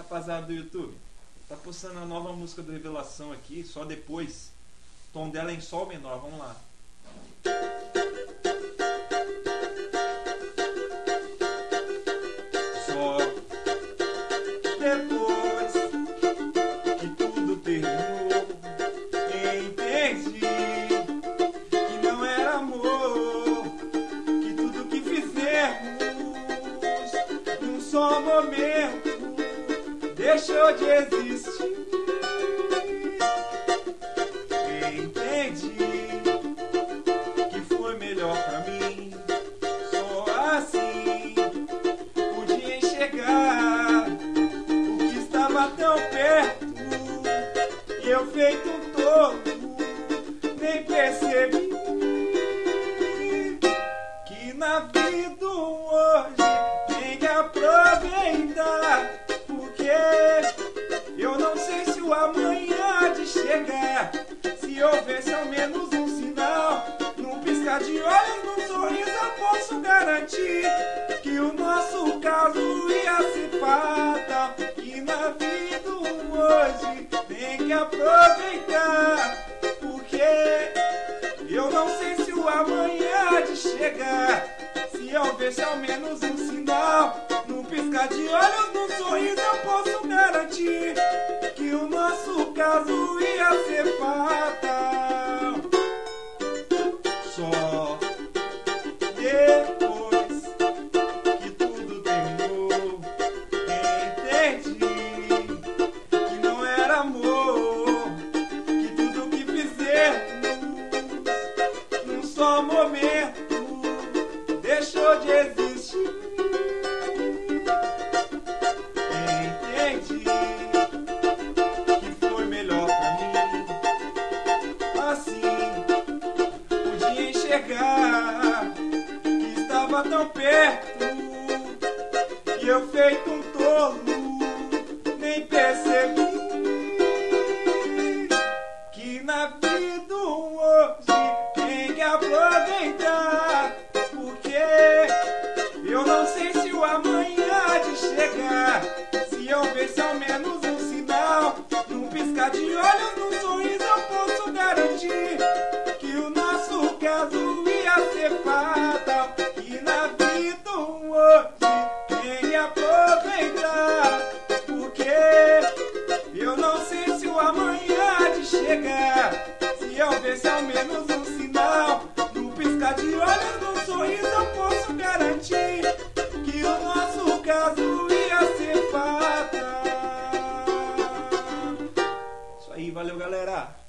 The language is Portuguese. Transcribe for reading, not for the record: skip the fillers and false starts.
rapaziada do YouTube? Tá postando a nova música do Revelação aqui, só depois. O tom dela é em sol menor, vamos lá. Só depois que tudo terminou, entendi que não era amor, que tudo que fizermos num só momento deixou de existir. Eu feito um todo, nem percebi que na vida hoje tem que aproveitar, porque eu não sei se o amanhã há de chegar. Se houvesse ao menos um sinal, num piscar de olhos, num sorriso, eu posso garantir que o nosso caso ia se fatal. Que na vida hoje tem que aproveitar, porque eu não sei se o amanhã há de chegar. Se eu vejo ao menos um sinal, num piscar de olhos, num sorriso, eu posso garantir que o nosso caso ia ser fatal. Só depois que tudo terminou, entendi que não era amor, só momento deixou de existir. Entendi que foi melhor pra mim, assim podia enxergar que estava tão perto, e eu feito um tolo nem percebi que na vida hoje aproveitar, porque eu não sei se o amanhã há de chegar. Se eu visse ao menos um sinal, num piscar de olhos, num sorriso, eu posso garantir que o nosso caso ia ser fatal. E na vida hoje tem que aproveitar, porque eu não sei se o amanhã há de chegar. Se eu visse ao menos um sinal, de olhos no sorriso, eu posso garantir que o nosso caso ia ser fatal. Isso aí, valeu galera!